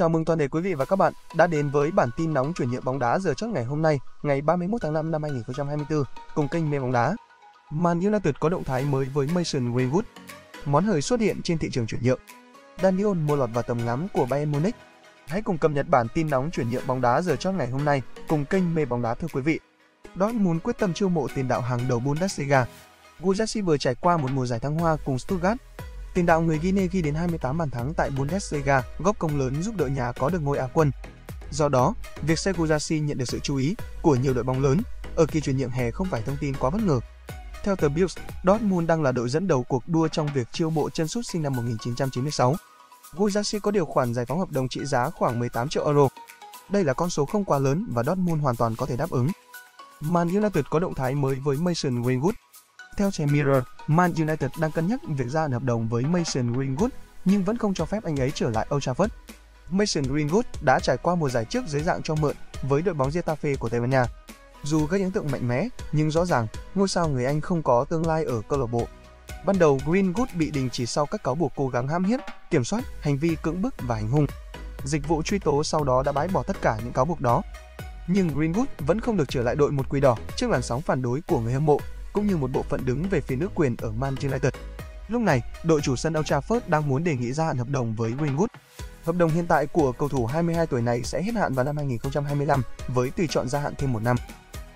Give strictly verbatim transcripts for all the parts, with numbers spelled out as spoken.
Chào mừng toàn thể quý vị và các bạn đã đến với bản tin nóng chuyển nhượng bóng đá giờ chót ngày hôm nay, ngày ba mươi mốt tháng năm năm hai nghìn không trăm hai mươi tư, cùng kênh Mê Bóng Đá. Man United có động thái mới với Mason Greenwood. Món hời xuất hiện trên thị trường chuyển nhượng. Daniel Olmo lọt vào tầm ngắm của Bayern Munich. Hãy cùng cập nhật bản tin nóng chuyển nhượng bóng đá giờ chót ngày hôm nay, cùng kênh Mê Bóng Đá thưa quý vị. Dortmund quyết tâm chiêu mộ tiền đạo hàng đầu Bundesliga. Guirassy vừa trải qua một mùa giải thăng hoa cùng Stuttgart. Tiền đạo người Guinea ghi đến hai mươi tám bàn thắng tại Bundesliga, góp công lớn giúp đội nhà có được ngôi Á quân. Do đó, việc Sir Guirassy nhận được sự chú ý của nhiều đội bóng lớn ở kỳ chuyển nhượng hè không phải thông tin quá bất ngờ. Theo tờ Bild, Dortmund đang là đội dẫn đầu cuộc đua trong việc chiêu mộ chân sút sinh năm một nghìn chín trăm chín mươi sáu. Guirassy có điều khoản giải phóng hợp đồng trị giá khoảng mười tám triệu euro. Đây là con số không quá lớn và Dortmund hoàn toàn có thể đáp ứng. Man United có động thái mới với Mason Greenwood. Theo trang Minor, Man United đang cân nhắc việc gia hạn hợp đồng với Mason Greenwood nhưng vẫn không cho phép anh ấy trở lại Old Trafford. Mason Greenwood đã trải qua mùa giải trước dưới dạng cho mượn với đội bóng Getafe của Tây Ban Nha. Dù gây ấn tượng mạnh mẽ, nhưng rõ ràng ngôi sao người Anh không có tương lai ở câu lạc bộ. Ban đầu Greenwood bị đình chỉ sau các cáo buộc cố gắng hãm hiếp, kiểm soát, hành vi cưỡng bức và hành hung. Dịch vụ truy tố sau đó đã bãi bỏ tất cả những cáo buộc đó. Nhưng Greenwood vẫn không được trở lại đội một quỷ đỏ trước làn sóng phản đối của người hâm mộ, cũng như một bộ phận đứng về phía nữ quyền ở Man United. Lúc này, đội chủ sân Old Trafford đang muốn đề nghị gia hạn hợp đồng với Greenwood. Hợp đồng hiện tại của cầu thủ hai mươi hai tuổi này sẽ hết hạn vào năm hai nghìn không trăm hai mươi lăm với tùy chọn gia hạn thêm một năm.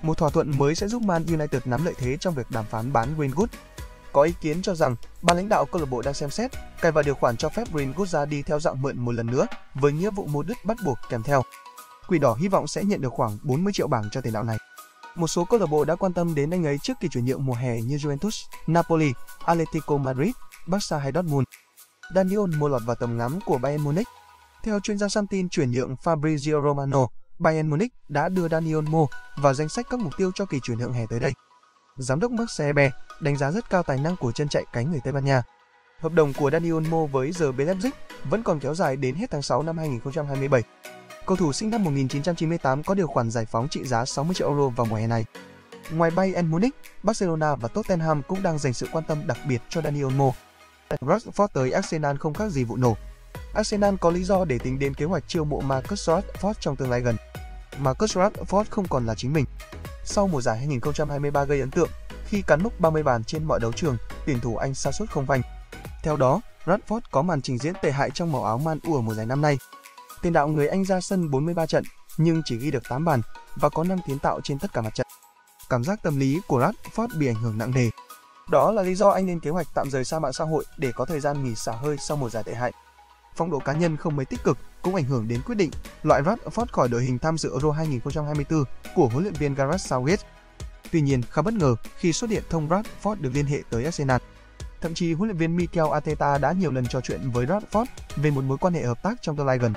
Một thỏa thuận mới sẽ giúp Man United nắm lợi thế trong việc đàm phán bán Greenwood. Có ý kiến cho rằng, ban lãnh đạo câu lạc bộ đang xem xét cài vào điều khoản cho phép Greenwood ra đi theo dạng mượn một lần nữa với nghĩa vụ mua đứt bắt buộc kèm theo. Quỷ đỏ hy vọng sẽ nhận được khoảng bốn mươi triệu bảng cho tiền đạo này. Một số câu lạc bộ đã quan tâm đến anh ấy trước kỳ chuyển nhượng mùa hè như Juventus, Napoli, Atletico Madrid, Barca hay Dortmund. Daniel Olmo lọt vào tầm ngắm của Bayern Munich. Theo chuyên gia săn tin chuyển nhượng Fabrizio Romano, Bayern Munich đã đưa Daniel Olmo vào danh sách các mục tiêu cho kỳ chuyển nhượng hè tới đây. Giám đốc Marcel đánh giá rất cao tài năng của chân chạy cánh người Tây Ban Nha. Hợp đồng của Daniel Olmo với rờ bê Leipzig vẫn còn kéo dài đến hết tháng sáu năm hai nghìn không trăm hai mươi bảy. Cầu thủ sinh năm một nghìn chín trăm chín mươi tám có điều khoản giải phóng trị giá sáu mươi triệu euro vào mùa hè này. Ngoài Bayern Munich, Barcelona và Tottenham cũng đang dành sự quan tâm đặc biệt cho Daniel Olmo. Rashford tới Arsenal không khác gì vụ nổ. Arsenal có lý do để tính đến kế hoạch chiêu mộ Marcus Rashford trong tương lai gần. Marcus Rashford không còn là chính mình. Sau mùa giải hai nghìn không trăm hai mươi ba gây ấn tượng khi cán mốc ba mươi bàn trên mọi đấu trường, tuyển thủ Anh sa sút không phanh. Theo đó, Rashford có màn trình diễn tệ hại trong màu áo Man U ở mùa giải năm nay. Tiền đạo người Anh ra sân bốn mươi ba trận nhưng chỉ ghi được tám bàn và có năm kiến tạo trên tất cả mặt trận. Cảm giác tâm lý của Rashford bị ảnh hưởng nặng nề. Đó là lý do anh lên kế hoạch tạm rời xa mạng xã hội để có thời gian nghỉ xả hơi sau mùa giải tệ hại. Phong độ cá nhân không mấy tích cực cũng ảnh hưởng đến quyết định loại Rashford khỏi đội hình tham dự Euro hai nghìn không trăm hai mươi tư của huấn luyện viên Gareth Southgate. Tuy nhiên, khá bất ngờ khi xuất hiện thông Rashford được liên hệ tới Arsenal. Thậm chí huấn luyện viên Mikel Arteta đã nhiều lần trò chuyện với Rashford về một mối quan hệ hợp tác trong tương lai gần.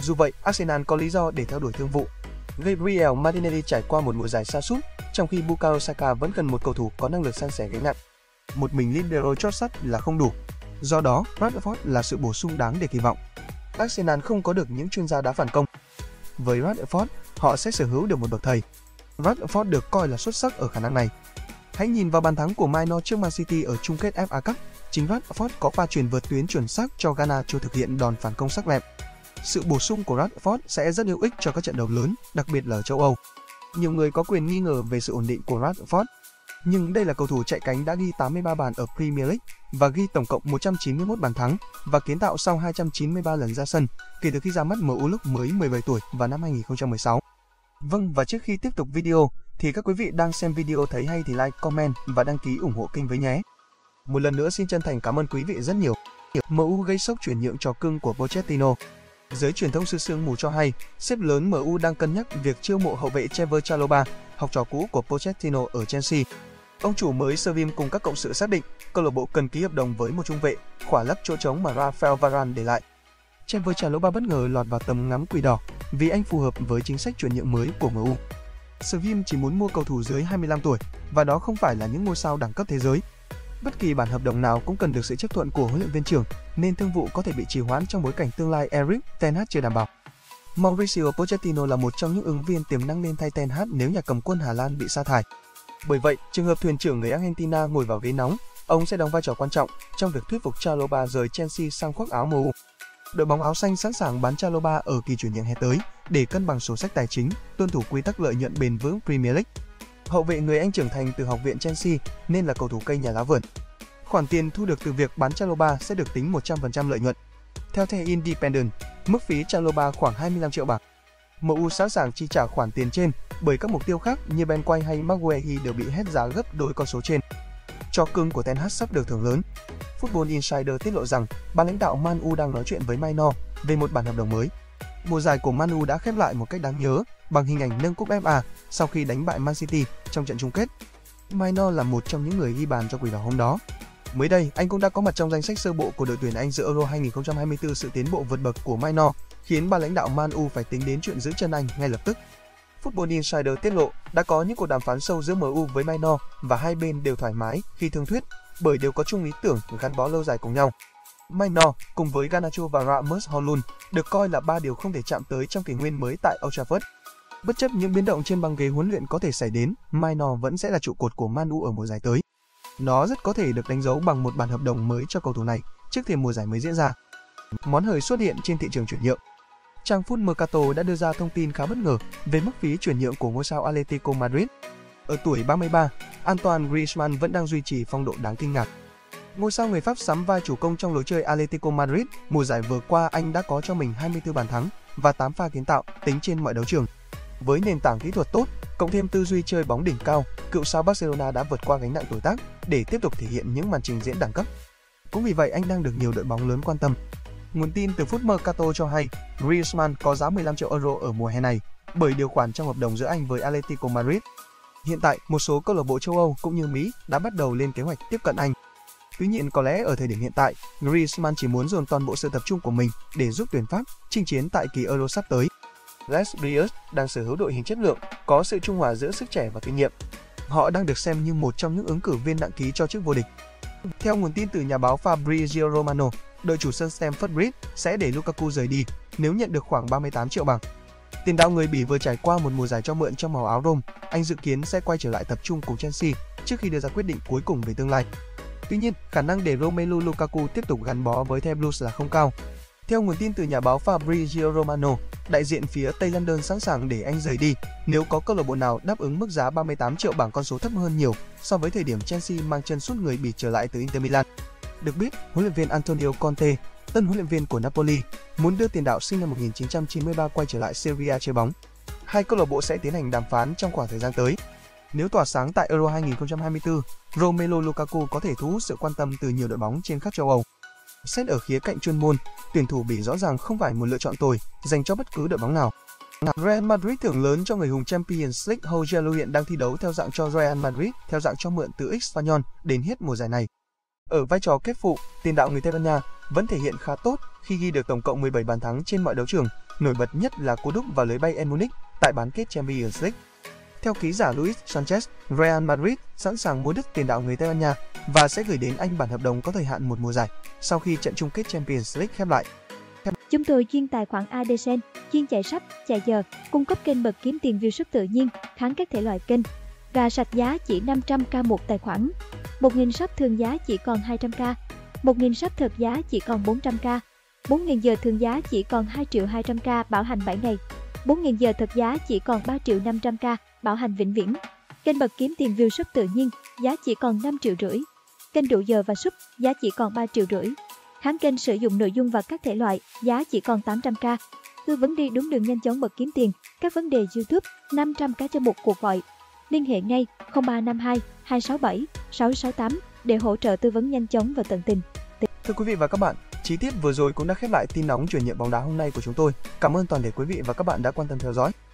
Dù vậy, Arsenal có lý do để theo đuổi thương vụ. Gabriel Martinelli trải qua một mùa giải sa sút, trong khi Bukayo Saka vẫn cần một cầu thủ có năng lực san sẻ gánh nặng. Một mình libero chót sắt là không đủ. Do đó, Rashford là sự bổ sung đáng để kỳ vọng. Arsenal không có được những chuyên gia đá phản công. Với Rashford, họ sẽ sở hữu được một bậc thầy. Rashford được coi là xuất sắc ở khả năng này. Hãy nhìn vào bàn thắng của Minor trước Man City ở chung kết F A Cup. Chính Rashford có pha chuyền vượt tuyến chuẩn xác cho Garnacho thực hiện đòn phản công sắc lẹm. Sự bổ sung của Rashford sẽ rất hữu ích cho các trận đấu lớn, đặc biệt là ở châu Âu. Nhiều người có quyền nghi ngờ về sự ổn định của Rashford, nhưng đây là cầu thủ chạy cánh đã ghi tám mươi ba bàn ở Premier League và ghi tổng cộng một trăm chín mươi mốt bàn thắng và kiến tạo sau hai trăm chín mươi ba lần ra sân kể từ khi ra mắt em u lúc mới mười bảy tuổi vào năm hai nghìn không trăm mười sáu. Vâng, và trước khi tiếp tục video thì các quý vị đang xem video thấy hay thì like, comment và đăng ký ủng hộ kênh với nhé. Một lần nữa xin chân thành cảm ơn quý vị rất nhiều. em u gây sốc chuyển nhượng trò cưng của Pochettino. Giới truyền thông sư sương mù cho hay, sếp lớn em u đang cân nhắc việc chiêu mộ hậu vệ Trevoh Chalobah, học trò cũ của Pochettino ở Chelsea. Ông chủ mới Sir Jim cùng các cộng sự xác định câu lạc bộ cần ký hợp đồng với một trung vệ khỏa lấp chỗ trống mà Rafael Varane để lại. Trevoh Chalobah bất ngờ lọt vào tầm ngắm quỷ đỏ vì anh phù hợp với chính sách chuyển nhượng mới của em u. Sir Jim chỉ muốn mua cầu thủ dưới hai mươi lăm tuổi và đó không phải là những ngôi sao đẳng cấp thế giới. Bất kỳ bản hợp đồng nào cũng cần được sự chấp thuận của huấn luyện viên trưởng, nên thương vụ có thể bị trì hoãn trong bối cảnh tương lai Erik Ten Hag chưa đảm bảo. Mauricio Pochettino là một trong những ứng viên tiềm năng nên thay Ten Hag nếu nhà cầm quân Hà Lan bị sa thải. Bởi vậy, trường hợp thuyền trưởng người Argentina ngồi vào ghế nóng, ông sẽ đóng vai trò quan trọng trong việc thuyết phục Chalobah rời Chelsea sang khoác áo em u. Đội bóng áo xanh sẵn sàng bán Chalobah ở kỳ chuyển nhượng hè tới để cân bằng sổ sách tài chính, tuân thủ quy tắc lợi nhuận bền vững Premier League. Hậu vệ người Anh trưởng thành từ học viện Chelsea nên là cầu thủ cây nhà lá vườn. Khoản tiền thu được từ việc bán Chalobah sẽ được tính một trăm phần trăm lợi nhuận. Theo The Independent, mức phí Chalobah khoảng hai mươi lăm triệu bảng. em u sẵn sàng chi trả khoản tiền trên bởi các mục tiêu khác như Ben White hay Maguire đều bị hết giá gấp đôi con số trên. Cho cưng của Ten Hag sắp được thưởng lớn. Football Insider tiết lộ rằng ban lãnh đạo Man U đang nói chuyện với Minor về một bản hợp đồng mới. Mùa giải của Man U đã khép lại một cách đáng nhớ bằng hình ảnh nâng cúp ép a sau khi đánh bại Man City trong trận chung kết. Maignan là một trong những người ghi bàn cho Quỷ Đỏ hôm đó. Mới đây, anh cũng đã có mặt trong danh sách sơ bộ của đội tuyển Anh dự Euro hai không hai tư. Sự tiến bộ vượt bậc của Maignan khiến ban lãnh đạo Man U phải tính đến chuyện giữ chân anh ngay lập tức. Football Insider tiết lộ đã có những cuộc đàm phán sâu giữa em u với Maignan và hai bên đều thoải mái khi thương thuyết bởi đều có chung ý tưởng gắn bó lâu dài cùng nhau. Maignan cùng với Garnacho và Rasmus Højlund được coi là ba điều không thể chạm tới trong kỷ nguyên mới tại Old Trafford. Bất chấp những biến động trên băng ghế huấn luyện có thể xảy đến, Maignan vẫn sẽ là trụ cột của Man U ở mùa giải tới. Nó rất có thể được đánh dấu bằng một bản hợp đồng mới cho cầu thủ này trước thềm mùa giải mới diễn ra. Món hời xuất hiện trên thị trường chuyển nhượng. Trang Foot Mercato đã đưa ra thông tin khá bất ngờ về mức phí chuyển nhượng của ngôi sao Atletico Madrid. Ở tuổi ba mươi ba, Antoine Griezmann vẫn đang duy trì phong độ đáng kinh ngạc. Ngôi sao người Pháp sắm vai chủ công trong lối chơi Atletico Madrid, mùa giải vừa qua anh đã có cho mình hai mươi tư bàn thắng và tám pha kiến tạo tính trên mọi đấu trường. Với nền tảng kỹ thuật tốt, cộng thêm tư duy chơi bóng đỉnh cao, cựu sao Barcelona đã vượt qua gánh nặng tuổi tác để tiếp tục thể hiện những màn trình diễn đẳng cấp. Cũng vì vậy anh đang được nhiều đội bóng lớn quan tâm. Nguồn tin từ Foot Mercato cho hay Griezmann có giá mười lăm triệu euro ở mùa hè này bởi điều khoản trong hợp đồng giữa anh với Atletico Madrid. Hiện tại, một số câu lạc bộ châu Âu cũng như Mỹ đã bắt đầu lên kế hoạch tiếp cận anh. Tuy nhiên, có lẽ ở thời điểm hiện tại, Griezmann chỉ muốn dồn toàn bộ sự tập trung của mình để giúp tuyển Pháp chinh chiến tại kỳ Euro sắp tới. Les Blues đang sở hữu đội hình chất lượng, có sự trung hòa giữa sức trẻ và kinh nghiệm. Họ đang được xem như một trong những ứng cử viên nặng ký cho chức vô địch. Theo nguồn tin từ nhà báo Fabrizio Romano, đội chủ sân Stamford Bridge sẽ để Lukaku rời đi nếu nhận được khoảng ba mươi tám triệu bảng. Tiền đạo người Bỉ vừa trải qua một mùa giải cho mượn trong màu áo Rome, anh dự kiến sẽ quay trở lại tập trung cùng Chelsea trước khi đưa ra quyết định cuối cùng về tương lai. Tuy nhiên, khả năng để Romelu Lukaku tiếp tục gắn bó với The Blues là không cao. Theo nguồn tin từ nhà báo Fabrizio Romano, đại diện phía Tây London sẵn sàng để anh rời đi nếu có câu lạc bộ nào đáp ứng mức giá ba mươi tám triệu bảng, con số thấp hơn nhiều so với thời điểm Chelsea mang chân sút người Bỉ trở lại từ Inter Milan. Được biết, huấn luyện viên Antonio Conte, tân huấn luyện viên của Napoli, muốn đưa tiền đạo sinh năm một nghìn chín trăm chín mươi ba quay trở lại Serie A chơi bóng. Hai câu lạc bộ sẽ tiến hành đàm phán trong khoảng thời gian tới. Nếu tỏa sáng tại Euro hai không hai tư, Romelu Lukaku có thể thu hút sự quan tâm từ nhiều đội bóng trên khắp châu Âu. Xét ở khía cạnh chuyên môn, tuyển thủ Bỉ rõ ràng không phải một lựa chọn tồi dành cho bất cứ đội bóng nào. Real Madrid thưởng lớn cho người hùng Champions League. Romelu hiện đang thi đấu theo dạng cho Real Madrid, theo dạng cho mượn từ Espanyol đến hết mùa giải này. Ở vai trò kép phụ, tiền đạo người Tây Ban Nha vẫn thể hiện khá tốt khi ghi được tổng cộng mười bảy bàn thắng trên mọi đấu trường, nổi bật nhất là cú đúp vào lưới Bayern Munich tại bán kết Champions League. Theo ký giả Luis Sanchez, Real Madrid sẵn sàng mua đứt tiền đạo người Tây Ban Nha và sẽ gửi đến anh bản hợp đồng có thời hạn một mùa giải sau khi trận chung kết Champions League khép lại. Chúng tôi chuyên tài khoản AdSense, chuyên chạy sách, chạy giờ, cung cấp kênh bật kiếm tiền view sức tự nhiên, kháng các thể loại kênh và sạch giá chỉ năm trăm k một tài khoản. một nghìn shop thường giá chỉ còn hai trăm k, một nghìn shop thật giá chỉ còn bốn trăm k, bốn nghìn giờ thường giá chỉ còn hai triệu hai trăm k, bảo hành bảy ngày, bốn nghìn giờ thật giá chỉ còn ba triệu năm trăm k, bảo hành vĩnh viễn. Kênh bật kiếm tiền view sub tự nhiên, giá chỉ còn năm triệu rưỡi. Kênh đủ giờ và sub, giá chỉ còn ba triệu rưỡi. Kháng kênh sử dụng nội dung và các thể loại, giá chỉ còn tám trăm k. Tư vấn đi đúng đường, nhanh chóng bật kiếm tiền. Các vấn đề YouTube, năm trăm k cho một cuộc gọi. Liên hệ ngay không ba năm hai hai sáu bảy sáu sáu tám để hỗ trợ tư vấn nhanh chóng và tận tình. Thưa quý vị và các bạn, chi tiết vừa rồi cũng đã khép lại tin nóng chuyển nhượng bóng đá hôm nay của chúng tôi. Cảm ơn toàn thể quý vị và các bạn đã quan tâm theo dõi.